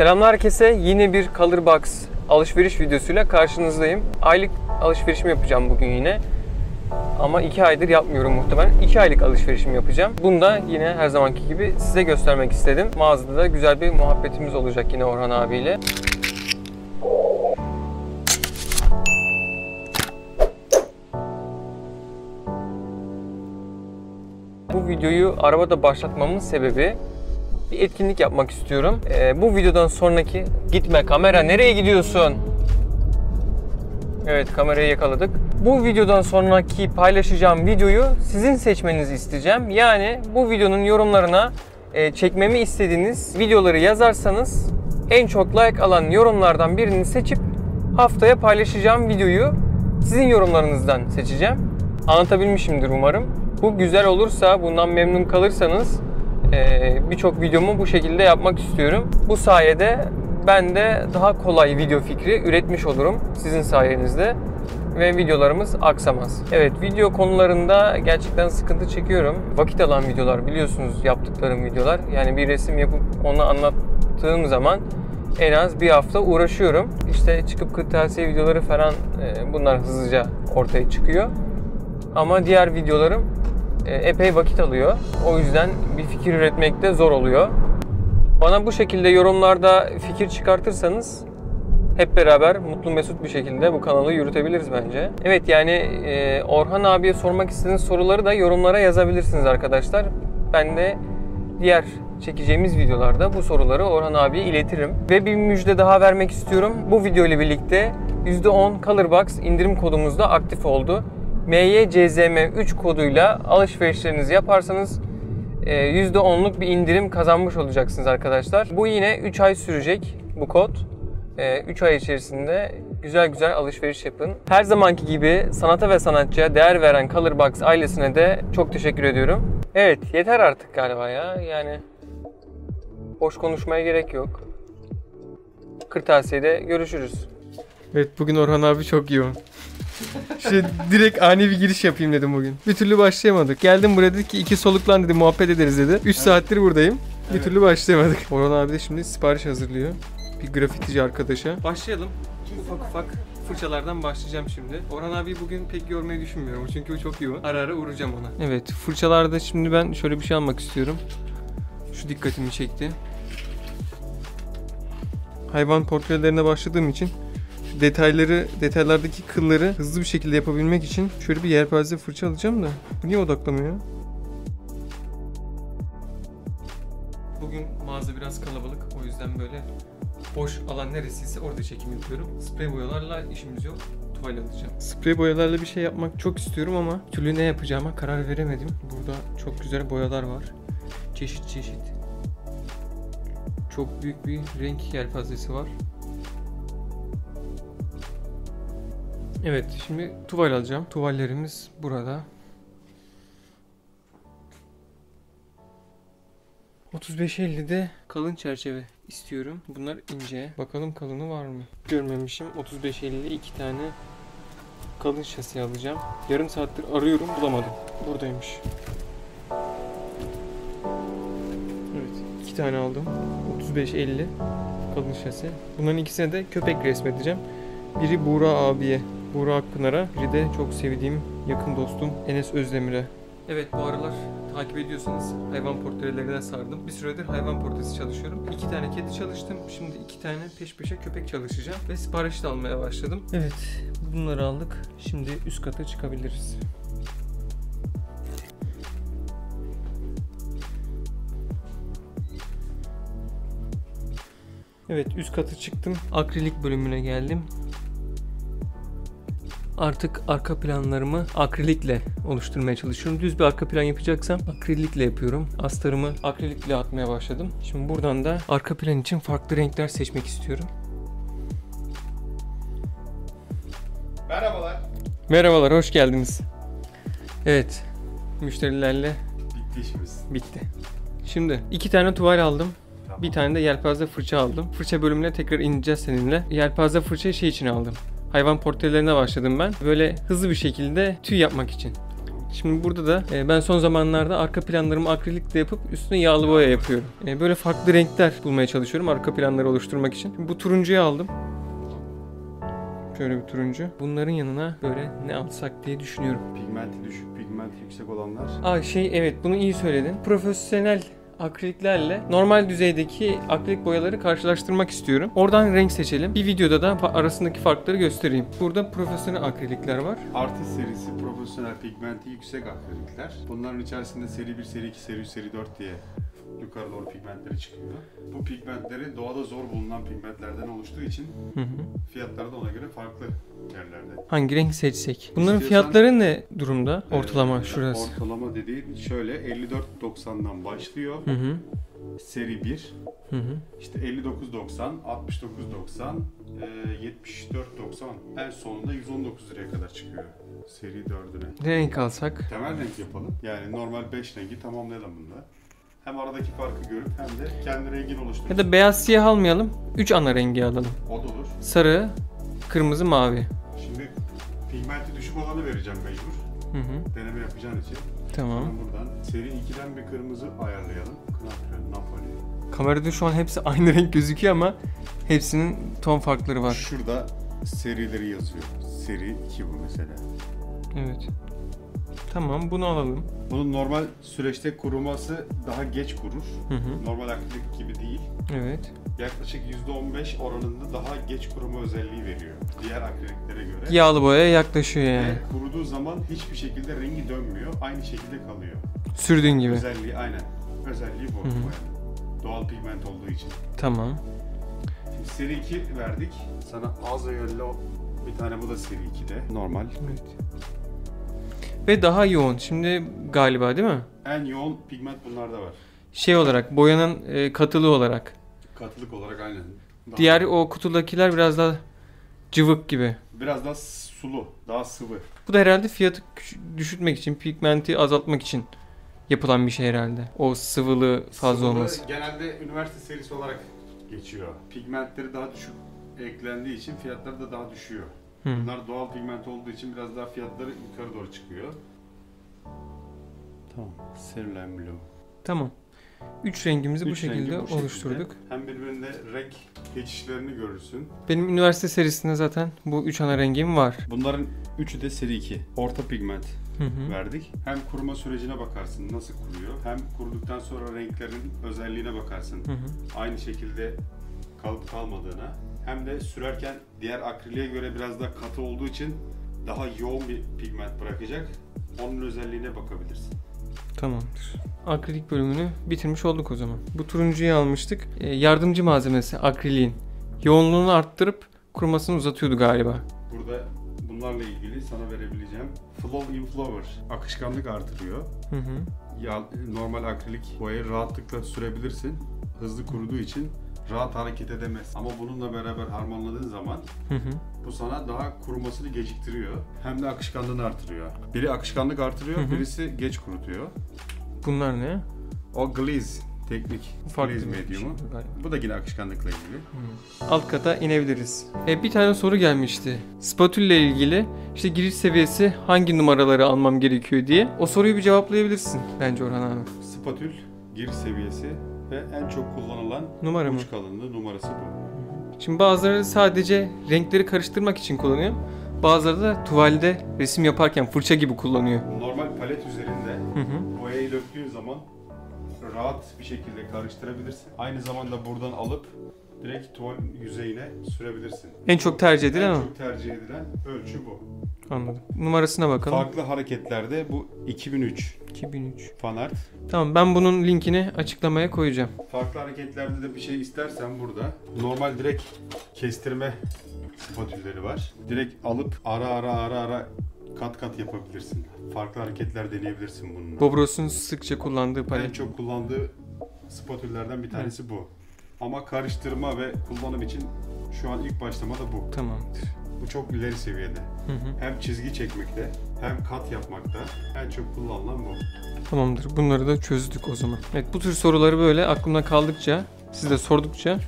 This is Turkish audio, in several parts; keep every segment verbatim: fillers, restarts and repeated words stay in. Selamlar herkese, yine bir Colorbox alışveriş videosuyla karşınızdayım. Aylık alışverişimi yapacağım bugün yine. Ama iki aydır yapmıyorum muhtemelen. iki aylık alışverişimi yapacağım. Bunu da yine her zamanki gibi size göstermek istedim. Mağazada da güzel bir muhabbetimiz olacak yine Orhan abiyle. Bu videoyu arabada başlatmamın sebebi bir etkinlik yapmak istiyorum. Ee, bu videodan sonraki... Gitme kamera, nereye gidiyorsun? Evet, kamerayı yakaladık. Bu videodan sonraki paylaşacağım videoyu sizin seçmenizi isteyeceğim. Yani bu videonun yorumlarına e, çekmemi istediğiniz videoları yazarsanız en çok like alan yorumlardan birini seçip haftaya paylaşacağım videoyu sizin yorumlarınızdan seçeceğim. Anlatabilmişimdir umarım. Bu güzel olursa, bundan memnun kalırsanız birçok videomu bu şekilde yapmak istiyorum. Bu sayede ben de daha kolay video fikri üretmiş olurum sizin sayenizde ve videolarımız aksamaz. Evet, video konularında gerçekten sıkıntı çekiyorum. Vakit alan videolar, biliyorsunuz yaptıklarım videolar. Yani bir resim yapıp onu anlattığım zaman en az bir hafta uğraşıyorum. İşte çıkıp kırtasiye videoları falan, bunlar hızlıca ortaya çıkıyor. Ama diğer videolarım epey vakit alıyor. O yüzden bir fikir üretmek de zor oluyor. Bana bu şekilde yorumlarda fikir çıkartırsanız hep beraber mutlu mesut bir şekilde bu kanalı yürütebiliriz bence. Evet, yani Orhan abiye sormak istediğiniz soruları da yorumlara yazabilirsiniz arkadaşlar. Ben de diğer çekeceğimiz videolarda bu soruları Orhan abiye iletirim. Ve bir müjde daha vermek istiyorum. Bu video ile birlikte yüzde on Colorbox indirim kodumuz da aktif oldu. M Y C Z M üç koduyla alışverişlerinizi yaparsanız yüzde onluk bir indirim kazanmış olacaksınız arkadaşlar. Bu yine üç ay sürecek bu kod. üç ay içerisinde güzel güzel alışveriş yapın. Her zamanki gibi sanata ve sanatçıya değer veren Colorbox ailesine de çok teşekkür ediyorum. Evet, yeter artık galiba ya. Yani boş konuşmaya gerek yok. Kırtasiye'de görüşürüz. Evet, bugün Orhan abi çok yoğun. Şimdi direkt ani bir giriş yapayım dedim bugün. Bir türlü başlayamadık. Geldim buraya, dedi ki iki soluklan dedi, muhabbet ederiz dedi. üç evet. Saattir buradayım. Bir evet. türlü başlayamadık. Orhan abi de şimdi sipariş hazırlıyor. Bir grafitici arkadaşa. Başlayalım. Ufak ufak fırçalardan başlayacağım şimdi. Orhan abi bugün pek yormayı düşünmüyorum çünkü o çok yoğun. Ara ara uğrayacağım ona. Evet, fırçalarda şimdi ben şöyle bir şey almak istiyorum. Şu dikkatimi çekti. Hayvan portrelerine başladığım için detayları, detaylardaki kılları hızlı bir şekilde yapabilmek için şöyle bir yelpaze fırça alacağım da. Bu niye odaklamıyor? Bugün mağaza biraz kalabalık, o yüzden böyle boş alan neresiyse orada çekim yapıyorum. Sprey boyalarla işimiz yok, tuval alacağım. Sprey boyalarla bir şey yapmak çok istiyorum ama türlü ne yapacağıma karar veremedim. Burada çok güzel boyalar var, çeşit çeşit. Çok büyük bir renk yelpazesi var. Evet, şimdi tuval alacağım. Tuvallerimiz burada. otuz beş elli'de kalın çerçeve istiyorum. Bunlar ince. Bakalım kalını var mı? Görmemişim. otuz beş elli'de iki tane kalın şasi alacağım. Yarım saattir arıyorum, bulamadım. Buradaymış. Evet, iki tane aldım. otuz beş elli kalın şasi. Bunların ikisine de köpek resmedeceğim. Biri Burak abiye, Burak Pınar'a, biri de çok sevdiğim yakın dostum Enes Özdemir'e. Evet, bu aralar takip ediyorsanız hayvan portrelerine sardım. Bir süredir hayvan portresi çalışıyorum. İki tane kedi çalıştım. Şimdi iki tane peş peşe köpek çalışacağım. Ve sipariş de almaya başladım. Evet, bunları aldık. Şimdi üst kata çıkabiliriz. Evet, üst kata çıktım. Akrilik bölümüne geldim. Artık arka planlarımı akrilikle oluşturmaya çalışıyorum. Düz bir arka plan yapacaksam akrilikle yapıyorum. Astarımı akrilikle atmaya başladım. Şimdi buradan da arka plan için farklı renkler seçmek istiyorum. Merhabalar. Merhabalar, hoş geldiniz. Evet, müşterilerle bitti işimiz. Bitti. Şimdi iki tane tuval aldım. Tamam. Bir tane de yelpaze fırça aldım. Fırça bölümüne tekrar ineceğiz seninle. Yelpaze fırça şey için aldım. Hayvan portrelerine başladım ben. Böyle hızlı bir şekilde tüy yapmak için. Şimdi burada da ben son zamanlarda arka planlarımı akrilikle yapıp üstüne yağlı boya yapıyorum. Böyle farklı renkler bulmaya çalışıyorum arka planları oluşturmak için. Şimdi bu turuncuyu aldım. Şöyle bir turuncu. Bunların yanına böyle ne alsak diye düşünüyorum. Pigmenti düşük, pigment yüksek olanlar. Aa şey evet, bunu iyi söyledin. Profesyonel akriliklerle normal düzeydeki akrilik boyaları karşılaştırmak istiyorum. Oradan renk seçelim. Bir videoda da arasındaki farkları göstereyim. Burada profesyonel akrilikler var. Artist serisi profesyonel pigmenti yüksek akrilikler. Bunların içerisinde seri bir, seri iki, seri üç, seri dört diye yukarı doğru pigmentleri çıkıyor. Bu pigmentleri doğada zor bulunan pigmentlerden oluştuğu için hı hı. fiyatları da ona göre farklı yerlerde. Hangi renk seçsek? Bunların İstiyorsan, fiyatları ne durumda? Ortalama evet, şurası. Ortalama dediğin şöyle elli dört doksandan başlıyor. Hı hı. Seri bir. Hı hı. İşte elli dokuz doksan, altmış dokuz doksan, yetmiş dört doksan, en sonunda yüz on dokuz liraya kadar çıkıyor seri dördüne. Renk alsak? Temel renk yapalım. Yani normal beş rengi tamamlayalım bunda. Hem aradaki farkı görüp hem de kendi rengini oluştururuz. Ya da beyaz siyah almayalım, üç ana rengi alalım. O da olur. Sarı, kırmızı, mavi. Şimdi pigmenti düşük olanı vereceğim mecbur. Hı hı. Deneme yapacağın için. Tamam. Sonra buradan seri ikiden bir kırmızı ayarlayalım. Kınafren, Napoli. Kamerada şu an hepsi aynı renk gözüküyor ama hepsinin ton farkları var. Şurada serileri yazıyor. Seri iki bu mesela. Evet. Tamam, bunu alalım. Bunun normal süreçte kuruması daha geç kurur. Hı hı. Normal akrilik gibi değil. Evet. Yaklaşık yüzde on beş oranında daha geç kuruma özelliği veriyor. Diğer akriliklere göre. Yağlı boya yaklaşıyor yani. Ve kuruduğu zaman hiçbir şekilde rengi dönmüyor. Aynı şekilde kalıyor. Sürdüğün gibi. Özelliği aynen. Özelliği bu. Hı hı. Doğal pigment olduğu için. Tamam. Şimdi seri iki verdik. Sana az öyle bir tane, bu da seri ikide. Normal. Evet. Ve daha yoğun. Şimdi galiba değil mi? En yoğun pigment bunlarda var. Şey olarak, boyanın e, katılığı olarak. Katılık olarak aynen. Daha diğer o kutudakiler biraz daha cıvık gibi. Biraz daha sulu, daha sıvı. Bu da herhalde fiyatı düşürtmek için, pigmenti azaltmak için yapılan bir şey herhalde. O sıvılığı fazla Sıvılı olması. Genelde üniversite serisi olarak geçiyor. Pigmentleri daha düşük eklendiği için fiyatları da daha düşüyor. Bunlar doğal pigment olduğu için biraz daha fiyatları yukarı doğru çıkıyor. Tamam. Cerulean Blue. Tamam. Üç rengimizi Üç bu şekilde rengi bu oluşturduk. Şekilde. Hem birbirinde renk geçişlerini görürsün. Benim üniversite serisinde zaten bu üç ana rengim var. Bunların üçü de seri iki. Orta pigment hı hı. verdik. Hem kuruma sürecine bakarsın nasıl kuruyor. Hem kuruduktan sonra renklerin özelliğine bakarsın. Hı hı. Aynı şekilde kalıp kalmadığına. Hem de sürerken diğer akriliğe göre biraz daha katı olduğu için daha yoğun bir pigment bırakacak. Onun özelliğine bakabilirsin. Tamamdır. Akrilik bölümünü bitirmiş olduk o zaman. Bu turuncuyu almıştık. E, yardımcı malzemesi akriliğin. Yoğunluğunu arttırıp kurumasını uzatıyordu galiba. Burada bunlarla ilgili sana verebileceğim Flow in Flower. Akışkanlık artırıyor. Hı hı. Ya, normal akrilik boyayı rahatlıkla sürebilirsin. Hızlı kuruduğu için rahat hareket edemez. Ama bununla beraber harmanladığın zaman hı hı. bu sana daha kurumasını geciktiriyor. Hem de akışkanlığını artırıyor. Biri akışkanlık artırıyor, hı hı. birisi geç kurutuyor. Bunlar ne? O glaze teknik. Glaze medyumu. Şey, bu da yine akışkanlıkla ilgili. Hı. Alt kata inebiliriz. E, bir tane soru gelmişti. Spatül ile ilgili işte giriş seviyesi hangi numaraları almam gerekiyor diye. O soruyu bir cevaplayabilirsin bence Orhan abi. Spatül giriş seviyesi ve en çok kullanılan numara uç kalınlığı numarası bu. Şimdi bazıları sadece renkleri karıştırmak için kullanıyor. Bazıları da tuvalde resim yaparken fırça gibi kullanıyor. Normal palet üzerinde boyayı döktüğün zaman rahat bir şekilde karıştırabilirsin. Aynı zamanda buradan alıp direkt tuval yüzeyine sürebilirsin. En çok tercih edilen En ama. çok tercih edilen ölçü bu. Anladım. Numarasına bakalım. Farklı hareketlerde bu iki bin üç. iki bin üç. Fanart. Tamam, ben bunun linkini açıklamaya koyacağım. Farklı hareketlerde de bir şey istersen burada normal direkt kestirme spatülleri var. Direkt alıp ara ara ara ara kat kat yapabilirsin. Farklı hareketler deneyebilirsin bununla. Bob Ross'un sıkça kullandığı palet. En çok kullandığı spatüllerden bir tanesi evet. bu. Ama karıştırma ve kullanım için şu an ilk başlamada bu. Tamamdır. Bu çok ileri seviyede. Hı hı. Hem çizgi çekmekte hem kat yapmakta en çok kullanılan bu. Tamamdır. Bunları da çözdük o zaman. Evet, bu tür soruları böyle aklımda kaldıkça, siz de sordukça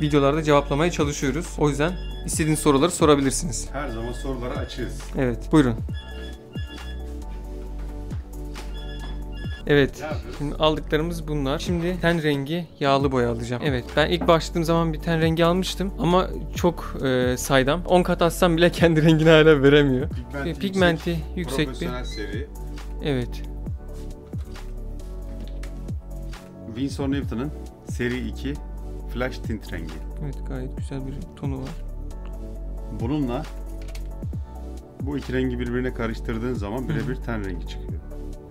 videolarda cevaplamaya çalışıyoruz. O yüzden istediğiniz soruları sorabilirsiniz. Her zaman sorulara açığız. Evet. Buyurun. Evet. Şimdi aldıklarımız bunlar. Şimdi ten rengi yağlı boya alacağım. Evet. Ben ilk başladığım zaman bir ten rengi almıştım. Ama çok e, saydam. on kat atsam bile kendi rengini hala veremiyor. Pigmenti, e, pigmenti yüksek, yüksek bir. Seri. Evet. Winsor Newton'ın seri iki Flash Tint rengi. Evet, gayet güzel bir tonu var. Bununla bu iki rengi birbirine karıştırdığın zaman birebir ten rengi çıkıyor.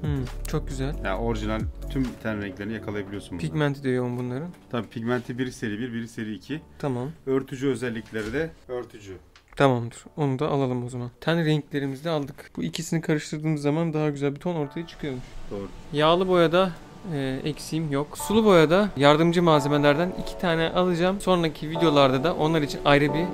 Hmm, çok güzel. Yani orijinal tüm ten renklerini yakalayabiliyorsun. Pigmenti de yoğun bunların. Tabii pigmenti biri seri bir, biri seri iki. Tamam. Örtücü özellikleri de örtücü. Tamamdır. Onu da alalım o zaman. Ten renklerimizi de aldık. Bu ikisini karıştırdığımız zaman daha güzel bir ton ortaya çıkıyormuş. Doğru. Yağlı boyada E, eksiğim yok. Sulu boyada yardımcı malzemelerden iki tane alacağım. Sonraki videolarda da onlar için ayrı bir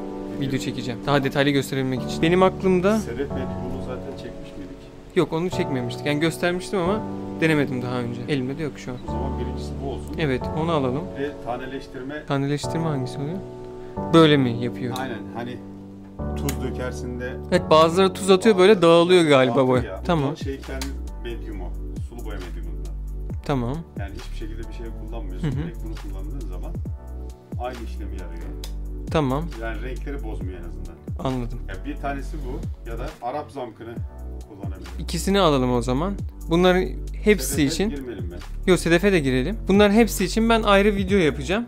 video çekeceğim. Daha detaylı gösterebilmek için. Benim aklımda... Sedef bunu zaten çekmiş miydik? Yok, onu çekmemiştik. Yani göstermiştim ama denemedim daha önce. Elimde de yok şu an. O zaman birincisi bu olsun. Evet, onu alalım. Ve taneleştirme... Taneleştirme hangisi oluyor? Böyle mi yapıyor? Aynen, hani tuz dökersin de... Evet, bazıları tuz atıyor, böyle dağılıyor galiba boya. Tamam. Şey kendi medyumu, sulu boya medyumunda. Tamam. Yani hiçbir şekilde bir şey kullanmıyorsun. Hı-hı. Direkt bunu kullandığın zaman aynı işlemi yarıyor. Tamam. Yani renkleri bozmuyor en azından. Anladım. Ya bir tanesi bu ya da Arap zamkını kullanabiliriz. İkisini alalım o zaman. Bunların hepsi sedefe için... Sedefe girmeyelim mi? Yok, sedefe de girelim. Bunların hepsi için ben ayrı video yapacağım.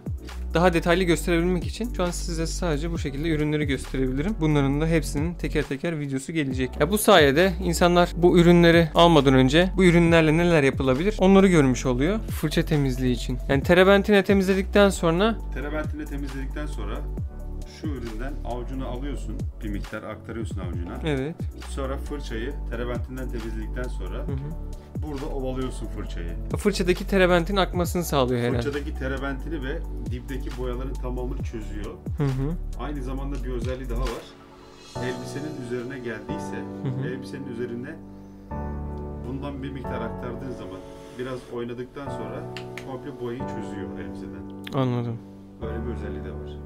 Daha detaylı gösterebilmek için şu an size sadece bu şekilde ürünleri gösterebilirim. Bunların da hepsinin teker teker videosu gelecek. Ya bu sayede insanlar bu ürünleri almadan önce bu ürünlerle neler yapılabilir onları görmüş oluyor. Fırça temizliği için. Yani terebentine temizledikten sonra terebentine temizledikten sonra şu üründen avucuna alıyorsun. Bir miktar aktarıyorsun avucuna. Evet. Sonra fırçayı terebentinden temizledikten sonra hı hı. Burada ovalıyorsun fırçayı. Fırçadaki terebentin akmasını sağlıyor herhalde. Fırçadaki terebentini ve dipteki boyaların tamamını çözüyor. Hı hı. Aynı zamanda bir özelliği daha var. Elbisenin üzerine geldiyse, hı hı. elbisenin üzerine bundan bir miktar aktardığın zaman biraz oynadıktan sonra komple boyayı çözüyor elbiseden. Anladım. Böyle bir özelliği de var.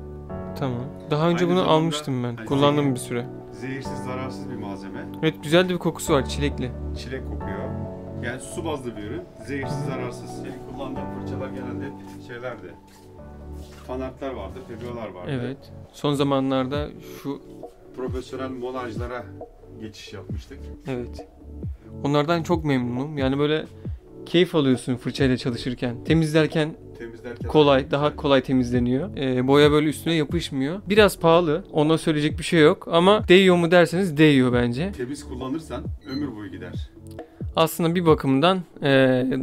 Tamam. Daha önce aynı bunu zamanda, almıştım ben. Hani kullandım zehir, bir süre. Zehirsiz, zararsız bir malzeme. Evet, güzel de bir kokusu var. Çilekli. Çilek kokuyor. Yani su bazlı bir ürün, zehirsiz, zararsız. Senin kullandığın fırçalar genelde şeylerdi. Fanartlar vardı, febiolar vardı. Evet. Son zamanlarda şu profesyonel molajlara geçiş yapmıştık. Evet. Onlardan çok memnunum. Yani böyle keyif alıyorsun fırçayla çalışırken. Temizlerken, Temizlerken kolay, daha kolay temizleniyor. Ee, boya böyle üstüne yapışmıyor. Biraz pahalı, ona söyleyecek bir şey yok. Ama değiyor mu derseniz değiyor bence. Temiz kullanırsan ömür boyu gider. Aslında bir bakımdan e,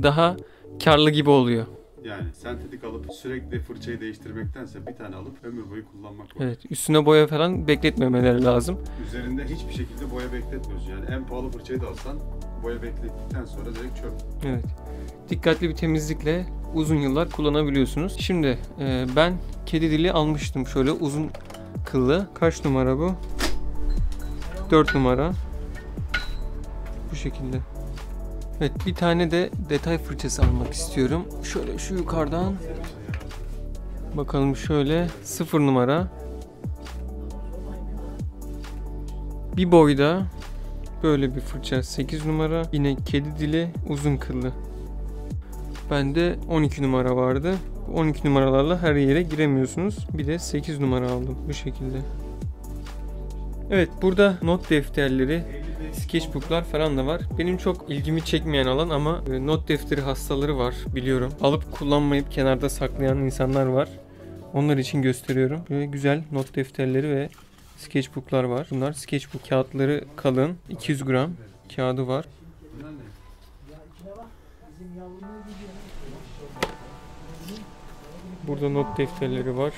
daha karlı gibi oluyor. Yani sentetik alıp sürekli fırçayı değiştirmektense bir tane alıp ömür boyu kullanmak var. Evet, üstüne boya falan bekletmemeleri lazım. Üzerinde hiçbir şekilde boya bekletmiyoruz. Yani en pahalı fırçayı da alsan boya beklettikten sonra direkt çöp. Evet. Dikkatli bir temizlikle uzun yıllar kullanabiliyorsunuz. Şimdi e, ben kedi dili almıştım, şöyle uzun kıllı. Kaç numara bu? dört numara. Bu şekilde. Evet, bir tane de detay fırçası almak istiyorum. Şöyle şu yukarıdan bakalım, şöyle sıfır numara. Bir boyda böyle bir fırça sekiz numara. Yine kedi dili uzun kıllı. Bende on iki numara vardı. on iki numaralarla her yere giremiyorsunuz. Bir de sekiz numara aldım bu şekilde. Evet, burada not defterleri, sketchbooklar falan da var. Benim çok ilgimi çekmeyen alan ama not defteri hastaları var biliyorum. Alıp kullanmayıp kenarda saklayan insanlar var. Onlar için gösteriyorum. Böyle güzel not defterleri ve sketchbooklar var. Bunlar sketchbook kağıtları, kalın iki yüz gram kağıdı var. Burada not defterleri var.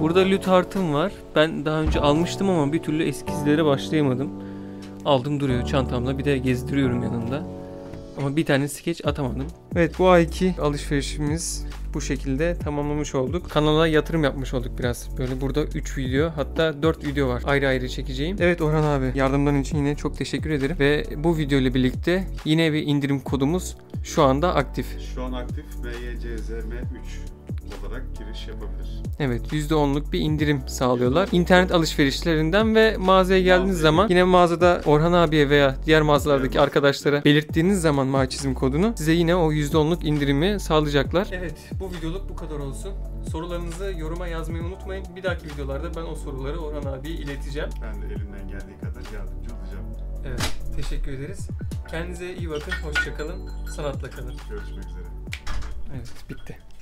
Burada lüt artım var. Ben daha önce almıştım ama bir türlü eskizlere başlayamadım. Aldım duruyor çantamda. Bir de gezdiriyorum yanında. ama bir tane skeç atamadım. Evet, bu ayki alışverişimiz bu şekilde tamamlamış olduk. Kanala yatırım yapmış olduk biraz. Böyle burada üç video, hatta dört video var. Ayrı ayrı çekeceğim. Evet Orhan abi, yardımların için yine çok teşekkür ederim. Ve bu video ile birlikte yine bir indirim kodumuz şu anda aktif. Şu an aktif M Y C Z M üç olarak giriş yapabilir. Evet, yüzde onluk bir indirim sağlıyorlar. İnternet alışverişlerinden ve mağazaya geldiğiniz Mağazayı. zaman yine mağazada Orhan abiye veya diğer mağazalardaki evet. arkadaşlara belirttiğiniz zaman myczm kodunu size yine o yüzde onluk indirimi sağlayacaklar. Evet, bu videoluk bu kadar olsun. Sorularınızı yoruma yazmayı unutmayın. Bir dahaki videolarda ben o soruları Orhan abiye ileteceğim. Ben de elimden geldiği kadar yardımcı olacağım. Evet, teşekkür ederiz. Kendinize iyi bakın, hoşça kalın, sanatla kalın. Görüşmek üzere. Evet, bitti.